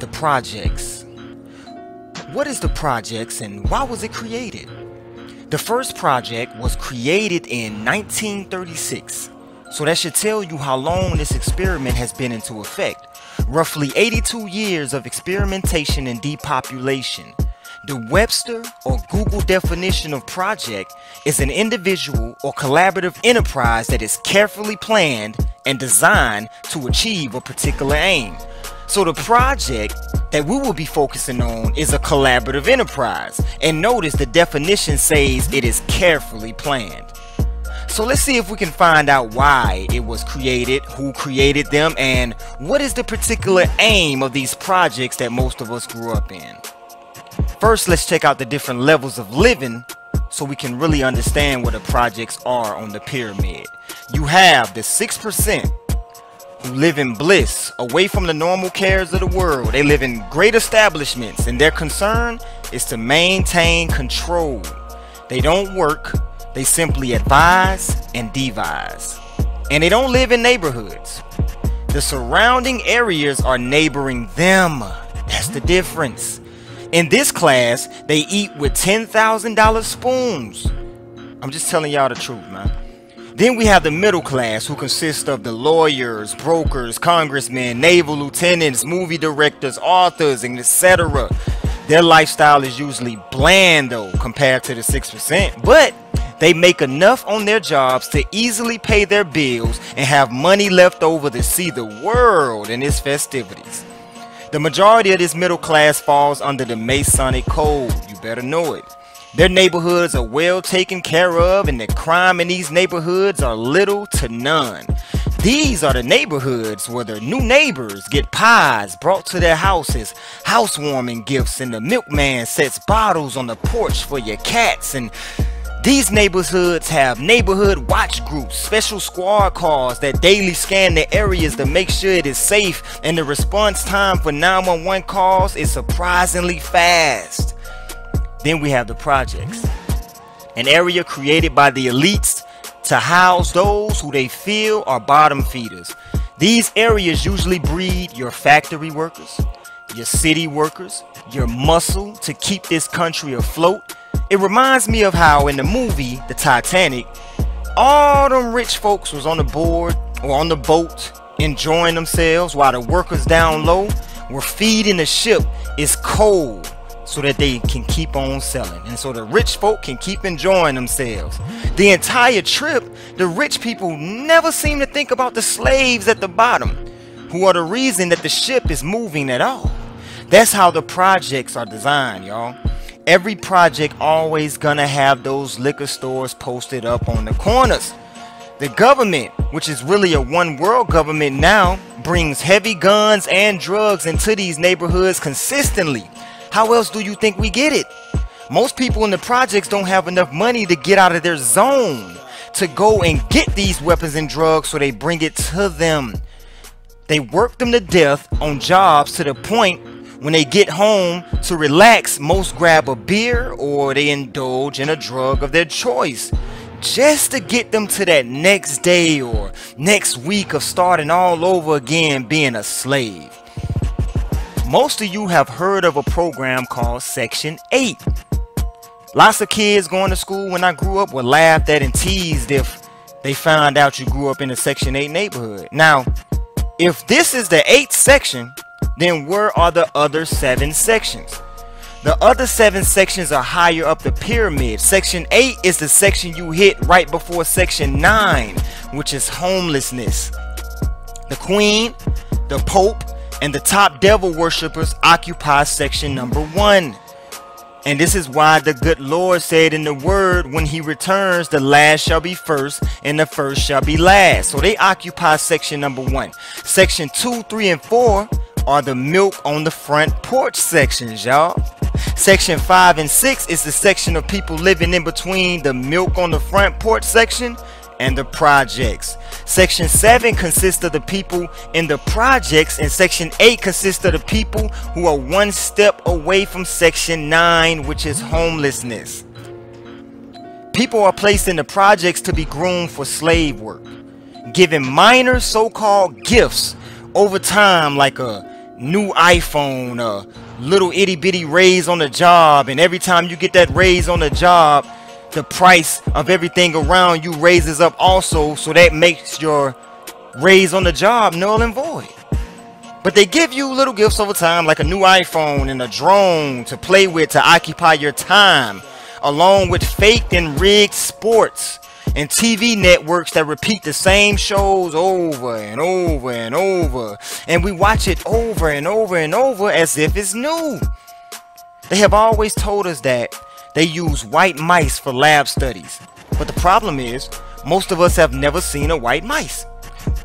The projects. What is the projects and why was it created? The first project was created in 1936, so that should tell you how long this experiment has been into effect. Roughly 82 years of experimentation and depopulation. The Webster or Google definition of project is an individual or collaborative enterprise that is carefully planned and designed to achieve a particular aim. So the project that we will be focusing on is a collaborative enterprise, and notice the definition says it is carefully planned. So let's see if we can find out why it was created, who created them, and what is the particular aim of these projects that most of us grew up in. First, let's check out the different levels of living so we can really understand what the projects are on the pyramid. You have the 6% who live in bliss, away from the normal cares of the world. They live in great establishments, and their concern is to maintain control. They don't work, they simply advise and devise. And they don't live in neighborhoods. The surrounding areas are neighboring them. That's the difference. In this class, they eat with $10,000 spoons. I'm just telling y'all the truth, man. Then we have the middle class, who consists of the lawyers, brokers, congressmen, naval lieutenants, movie directors, authors, and etc. Their lifestyle is usually bland, though, compared to the 6%, but they make enough on their jobs to easily pay their bills and have money left over to see the world and its festivities. The majority of this middle class falls under the Masonic Code. You better know it. Their neighborhoods are well taken care of, and the crime in these neighborhoods are little to none. These are the neighborhoods where the new neighbors get pies brought to their houses, housewarming gifts, and the milkman sets bottles on the porch for your cats. And these neighborhoods have neighborhood watch groups, special squad cars that daily scan the areas to make sure it is safe, and the response time for 911 calls is surprisingly fast. Then we have the projects, an area created by the elites to house those who they feel are bottom feeders. These areas usually breed your factory workers, your city workers, your muscle to keep this country afloat. It reminds me of how in the movie, The Titanic, all them rich folks was on the board or on the boat enjoying themselves while the workers down low were feeding the ship its coal so that they can keep on selling. And so the rich folk can keep enjoying themselves. The entire trip, the rich people never seem to think about the slaves at the bottom, who are the reason that the ship is moving at all. That's how the projects are designed, y'all. Every project always gonna have those liquor stores posted up on the corners. The government, which is really a one world government now, brings heavy guns and drugs into these neighborhoods consistently. How else do you think we get it? Most people in the projects don't have enough money to get out of their zone to go and get these weapons and drugs, so they bring it to them. They work them to death on jobs to the point when they get home to relax, most grab a beer or they indulge in a drug of their choice just to get them to that next day or next week of starting all over again being a slave. Most of you have heard of a program called Section 8. Lots of kids going to school when I grew up were laughed at and teased if they found out you grew up in a Section 8 neighborhood. Now, if this is the 8th section, then where are the other 7 sections? The other 7 sections are higher up the pyramid. Section 8 is the section you hit right before Section 9, which is homelessness. The Queen, the Pope, and the top devil worshippers occupy section number 1. And this is why the good Lord said in the word, when he returns, the last shall be first and the first shall be last. So they occupy section number 1. Section 2, 3, and 4 are the milk on the front porch sections, y'all. Section 5 and 6 is the section of people living in between the milk on the front porch section and the projects. Section 7 consists of the people in the projects, and Section 8 consists of the people who are one step away from Section 9, which is homelessness. People are placed in the projects to be groomed for slave work, given minor so-called gifts over time, like a new iPhone, little itty bitty raise on the job, and every time you get that raise on the job, the price of everything around you raises up also, so that makes your raise on the job null and void. But they give you little gifts over time, like a new iPhone and a drone to play with to occupy your time, along with faked and rigged sports and TV networks that repeat the same shows over and over and over, and we watch it over and over and over as if it's new. They have always told us that they use white mice for lab studies, but the problem is most of us have never seen a white mice.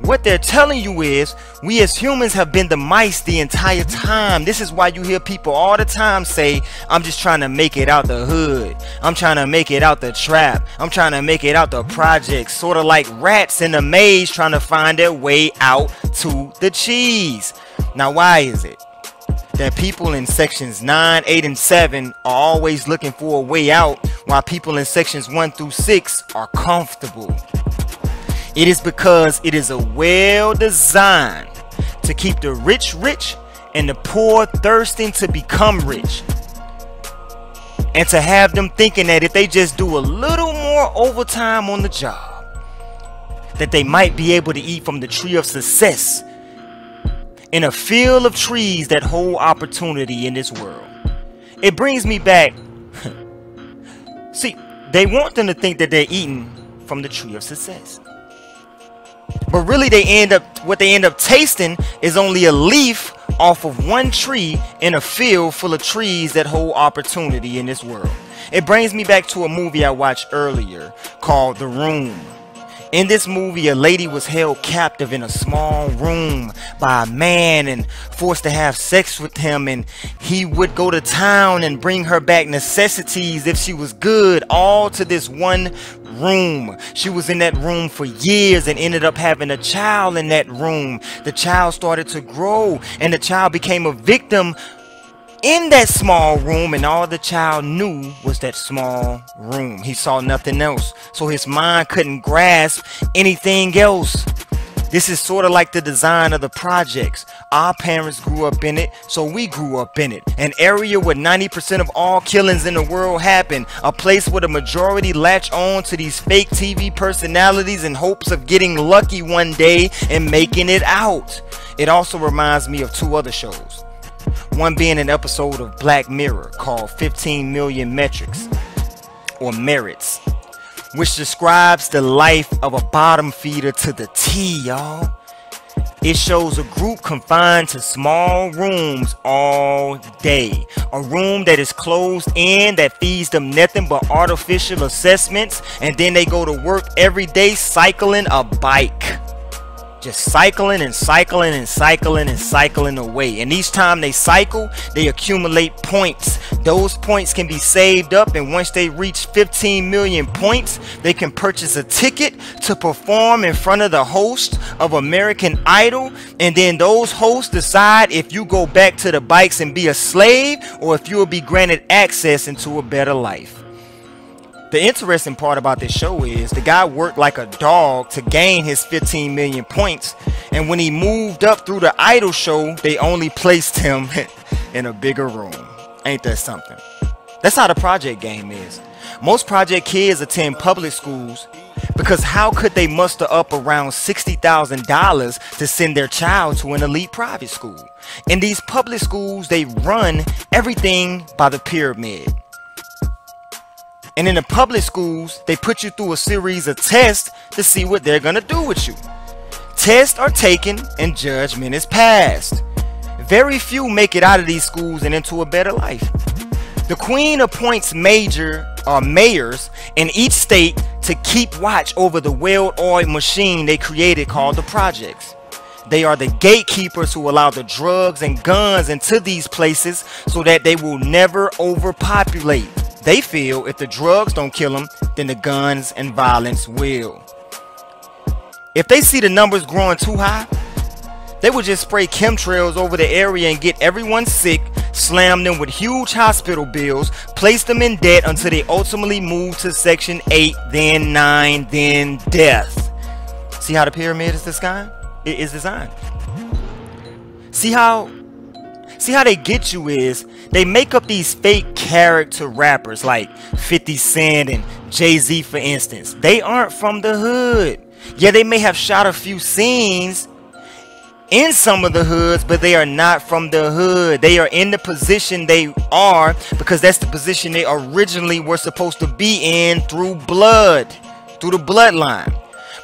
What they're telling you is we as humans have been the mice the entire time. This is why you hear people all the time say, I'm just trying to make it out the hood, I'm trying to make it out the trap, I'm trying to make it out the project, sort of like rats in a maze trying to find their way out to the cheese. Now why is it that people in sections 9, 8, and 7 are always looking for a way out, while people in sections 1 through 6 are comfortable? It is because it is a well designed to keep the rich rich and the poor thirsting to become rich, and to have them thinking that if they just do a little more overtime on the job, that they might be able to eat from the tree of success in a field of trees that hold opportunity in this world. It brings me back. See, they want them to think that they're eating from the tree of success, but really they end up, what they end up tasting is only a leaf off of one tree in a field full of trees that hold opportunity in this world. It brings me back to a movie I watched earlier called The Room. In this movie, a lady was held captive in a small room by a man and forced to have sex with him, and he would go to town and bring her back necessities if she was good, all to this one room. She was in that room for years and ended up having a child in that room. The child started to grow, and the child became a victim in that small room, and all the child knew was that small room. He saw nothing else, so his mind couldn't grasp anything else. This is sort of like the design of the projects. Our parents grew up in it, so we grew up in it. An area where 90% of all killings in the world happen, a place where the majority latch on to these fake TV personalities in hopes of getting lucky one day and making it out. It also reminds me of two other shows, one being an episode of Black Mirror called 15 Million Metrics or Merits, which describes the life of a bottom feeder to the T, y'all. It shows a group confined to small rooms all day, a room that is closed in, that feeds them nothing but artificial assessments, and then they go to work every day cycling a bike. Just cycling and cycling and cycling and cycling away. And each time they cycle, they accumulate points. Those points can be saved up, and once they reach 15 million points, they can purchase a ticket to perform in front of the host of American Idol. And then those hosts decide if you go back to the bikes and be a slave, or if you will be granted access into a better life. The interesting part about this show is the guy worked like a dog to gain his 15 million points, and when he moved up through the idol show, they only placed him in a bigger room. Ain't that something? That's how the project game is. Most project kids attend public schools because how could they muster up around $60,000 to send their child to an elite private school? In these public schools, they run everything by the pyramid. And in the public schools, they put you through a series of tests to see what they're gonna do with you. Tests are taken and judgment is passed. Very few make it out of these schools and into a better life. The Queen appoints mayors in each state to keep watch over the well-oiled machine they created called the projects. They are the gatekeepers who allow the drugs and guns into these places so that they will never overpopulate. They feel if the drugs don't kill them, then the guns and violence will. If they see the numbers growing too high, they will just spray chemtrails over the area and get everyone sick, slam them with huge hospital bills, place them in debt until they ultimately move to section 8, then 9, then death. See how the pyramid is designed? See how See how they get you is they make up these fake character rappers like 50 Cent and Jay-Z, for instance. They aren't from the hood. Yeah, they may have shot a few scenes in some of the hoods, but they are not from the hood. They are in the position they are because that's the position they originally were supposed to be in through blood, through the bloodline.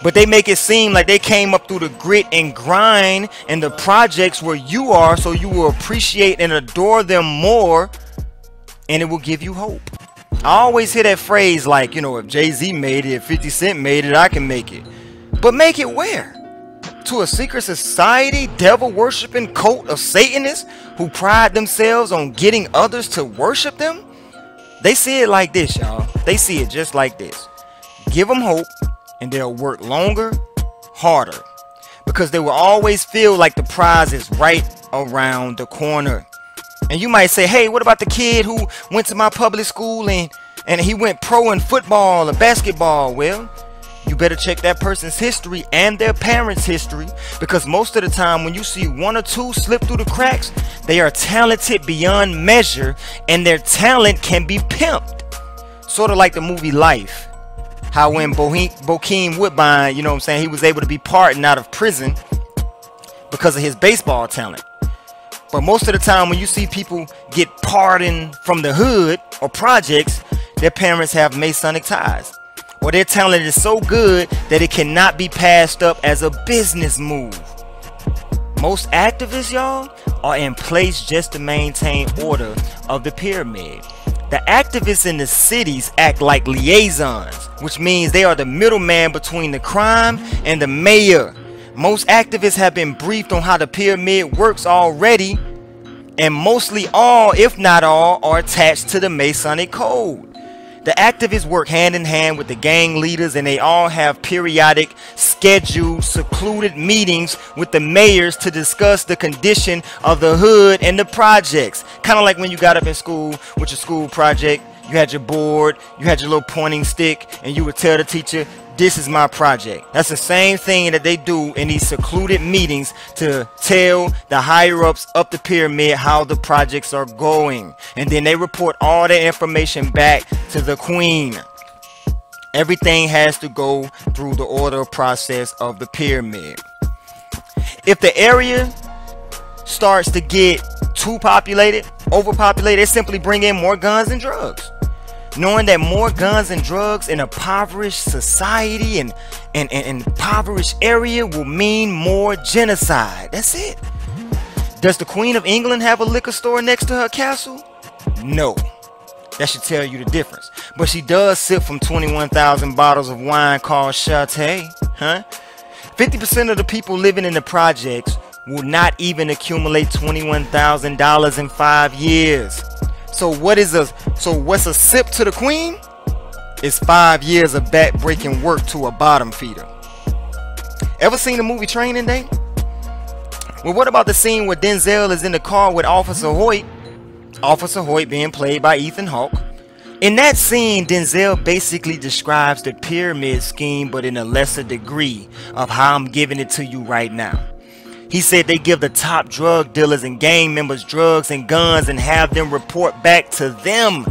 But they make it seem like they came up through the grit and grind and the projects where you are, so you will appreciate and adore them more, and it will give you hope. I always hear that phrase like, you know, if Jay-Z made it, if 50 Cent made it, I can make it. But make it where? To a secret society, devil-worshipping cult of Satanists who pride themselves on getting others to worship them? They see it like this, y'all. They see it just like this. Give them hope, and they'll work longer, harder, because they will always feel like the prize is right around the corner. And you might say, hey, what about the kid who went to my public school and he went pro in football or basketball? Well, you better check that person's history and their parents' history, because most of the time when you see one or two slip through the cracks, they are talented beyond measure, and their talent can be pimped. Sort of like the movie Life. How when Bokeem Woodbine, you know what I'm saying, he was able to be pardoned out of prison because of his baseball talent. But most of the time when you see people get pardoned from the hood or projects, their parents have Masonic ties. Or their talent is so good that it cannot be passed up as a business move. Most activists, y'all, are in place just to maintain order of the pyramid. The activists in the cities act like liaisons, which means they are the middleman between the crime and the mayor. Most activists have been briefed on how the pyramid works already, and mostly all, if not all, are attached to the Masonic code. The activists work hand in hand with the gang leaders, and they all have periodic, scheduled, secluded meetings with the mayors to discuss the condition of the hood and the projects. Kind of like when you got up in school with your school project, you had your board, you had your little pointing stick, and you would tell the teacher, this is my project. That's the same thing that they do in these secluded meetings to tell the higher-ups up the pyramid how the projects are going. And then they report all that information back to the queen. Everything has to go through the order process of the pyramid. If the area starts to get too populated, overpopulated, they simply bring in more guns and drugs. Knowing that more guns and drugs in a impoverished society and impoverished area will mean more genocide. That's it. Does the Queen of England have a liquor store next to her castle? No. That should tell you the difference. But she does sip from 21,000 bottles of wine called Chateau, huh? 50% of the people living in the projects will not even accumulate $21,000 in 5 years. So what's a sip to the queen? It's 5 years of back-breaking work to a bottom feeder. Ever seen the movie Training Day? Well, what about the scene where Denzel is in the car with Officer Hoyt? Officer Hoyt being played by Ethan Hawke. In that scene, Denzel basically describes the pyramid scheme, but in a lesser degree of how I'm giving it to you right now. He said they give the top drug dealers and gang members drugs and guns and have them report back to them.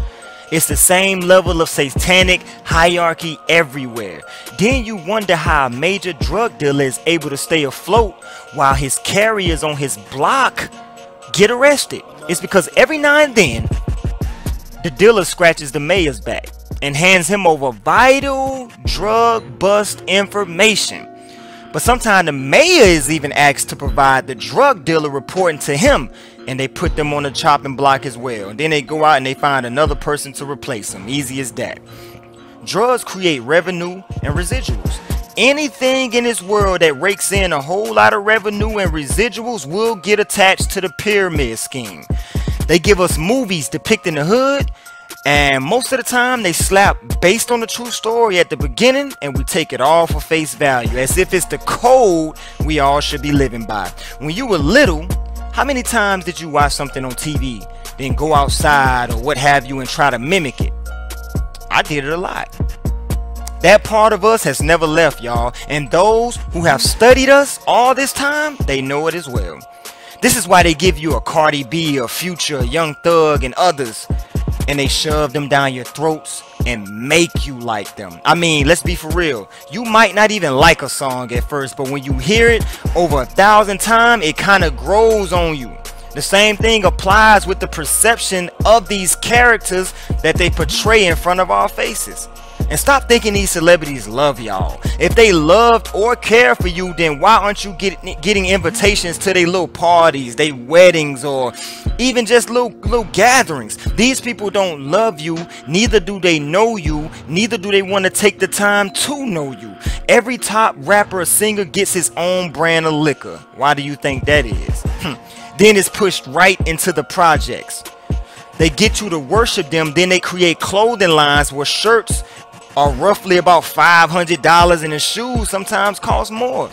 It's the same level of satanic hierarchy everywhere. Then you wonder how a major drug dealer is able to stay afloat while his carriers on his block get arrested. It's because every now and then, the dealer scratches the mayor's back and hands him over vital drug bust information. But sometimes the mayor is even asked to provide the drug dealer reporting to him, and they put them on the chopping block as well. And then they go out and they find another person to replace them. Easy as that. Drugs create revenue and residuals. Anything in this world that rakes in a whole lot of revenue and residuals will get attached to the pyramid scheme. They give us movies depicting the hood, and most of the time they slap based on the true story at the beginning, and we take it all for face value as if it's the code we all should be living by. When you were little, how many times did you watch something on TV, then go outside or what have you and try to mimic it? I did it a lot. That part of us has never left, y'all, and those who have studied us all this time, they know it as well. This is why they give you a Cardi B or Future, Young Thug and others, and they shove them down your throats and make you like them. I mean, let's be for real. You might not even like a song at first, but when you hear it over 1,000 times, it kind of grows on you. The same thing applies with the perception of these characters that they portray in front of our faces. And stop thinking these celebrities love y'all. If they loved or cared for you, then why aren't you getting invitations to their little parties, their weddings, or even just little gatherings? These people don't love you, neither do they know you, neither do they want to take the time to know you. Every top rapper or singer gets his own brand of liquor. Why do you think that is? Then it's pushed right into the projects. They get you to worship them, then they create clothing lines where shirts are roughly about $500 and the shoes sometimes cost more,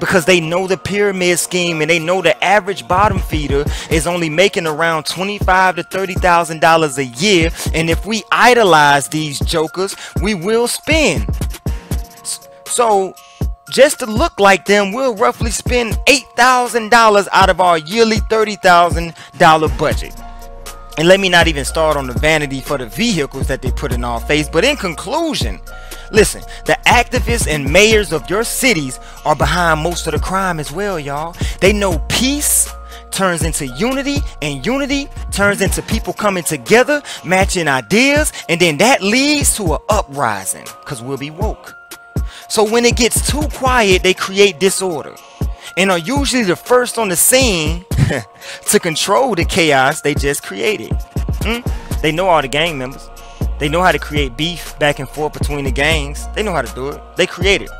because they know the pyramid scheme and they know the average bottom feeder is only making around $25,000 to $30,000 a year. And if we idolize these jokers, we will spend. So just to look like them, we'll roughly spend $8,000 out of our yearly $30,000 budget. And let me not even start on the vanity for the vehicles that they put in our face. But in conclusion, listen, the activists and mayors of your cities are behind most of the crime as well, y'all. They know peace turns into unity, and unity turns into people coming together, matching ideas, and then that leads to an uprising, because we'll be woke. So when it gets too quiet, they create disorder, and are usually the first on the scene to control the chaos they just created. They know all the gang members. They know how to create beef back and forth between the gangs. They know how to do it. They create it.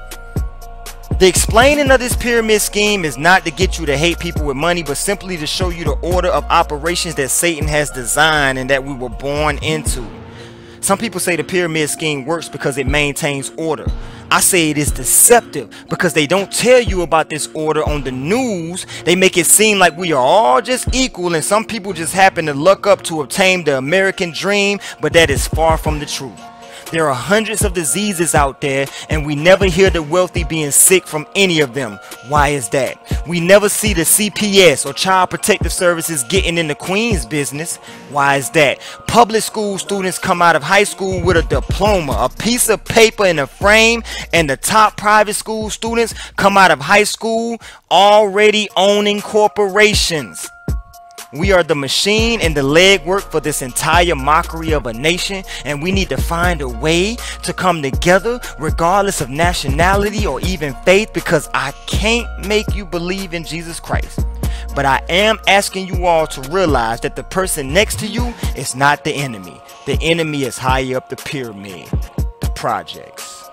The explaining of this pyramid scheme is not to get you to hate people with money, but simply to show you the order of operations that Satan has designed and that we were born into. Some people say the pyramid scheme works because it maintains order. I say it is deceptive, because they don't tell you about this order on the news. They make it seem like we are all just equal and some people just happen to luck up to obtain the American dream, but that is far from the truth. There are hundreds of diseases out there, and we never hear the wealthy being sick from any of them. Why is that? We never see the CPS or Child Protective Services getting in the Queen's business. Why is that? Public school students come out of high school with a diploma, a piece of paper and a frame, and the top private school students come out of high school already owning corporations. We are the machine and the legwork for this entire mockery of a nation, and we need to find a way to come together regardless of nationality or even faith, because I can't make you believe in Jesus Christ. But I am asking you all to realize that the person next to you is not the enemy. The enemy is higher up the pyramid, the projects.